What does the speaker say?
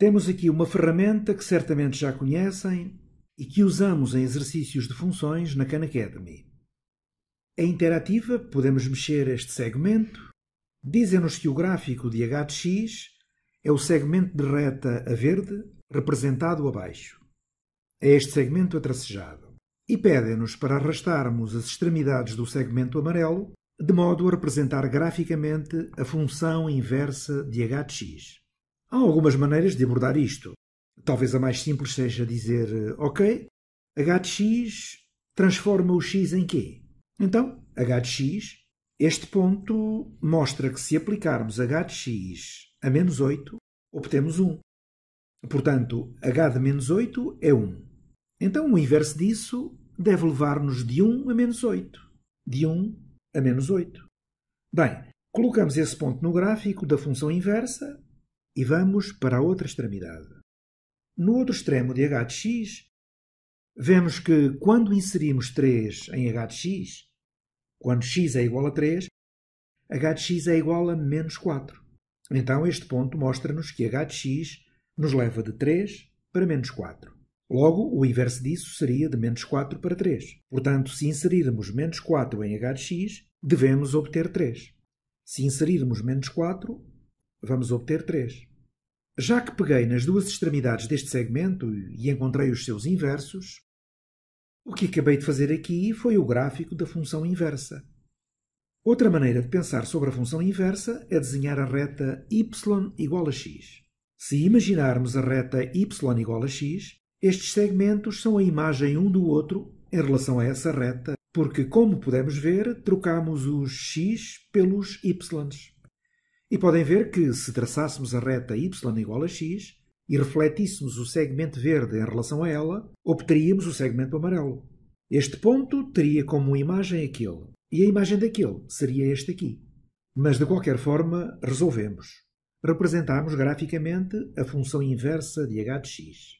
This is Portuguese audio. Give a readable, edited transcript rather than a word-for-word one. Temos aqui uma ferramenta que certamente já conhecem e que usamos em exercícios de funções na Khan Academy. É interativa, podemos mexer este segmento. Dizem-nos que o gráfico de h de x é o segmento de reta a verde, representado abaixo. É este segmento a tracejado. E pedem-nos para arrastarmos as extremidades do segmento amarelo, de modo a representar graficamente a função inversa de h de x. Há algumas maneiras de abordar isto. Talvez a mais simples seja dizer, ok, h de x transforma o x em quê? Então, h de x, este ponto mostra que se aplicarmos h de x a menos 8, obtemos 1. Portanto, h de menos 8 é 1. Então, o inverso disso deve levar-nos de 1 a menos 8. De 1 a menos 8. Bem, colocamos esse ponto no gráfico da função inversa e vamos para a outra extremidade. No outro extremo de h de x, vemos que quando inserimos 3 em h de x, quando x é igual a 3, h de x é igual a menos 4. Então este ponto mostra-nos que h de x nos leva de 3 para menos 4. Logo, o inverso disso seria de menos 4 para 3. Portanto, se inserirmos menos 4 em h de x, devemos obter 3. Se inserirmos menos 4, vamos obter 3. Já que peguei nas duas extremidades deste segmento e encontrei os seus inversos, o que acabei de fazer aqui foi o gráfico da função inversa. Outra maneira de pensar sobre a função inversa é desenhar a reta y igual a x. Se imaginarmos a reta y igual a x, estes segmentos são a imagem um do outro em relação a essa reta, porque, como podemos ver, trocamos os x pelos y. E podem ver que, se traçássemos a reta y igual a x, e refletíssemos o segmento verde em relação a ela, obteríamos o segmento amarelo. Este ponto teria como imagem aquele, e a imagem daquele seria este aqui. Mas, de qualquer forma, resolvemos. Representámos graficamente a função inversa de h de x.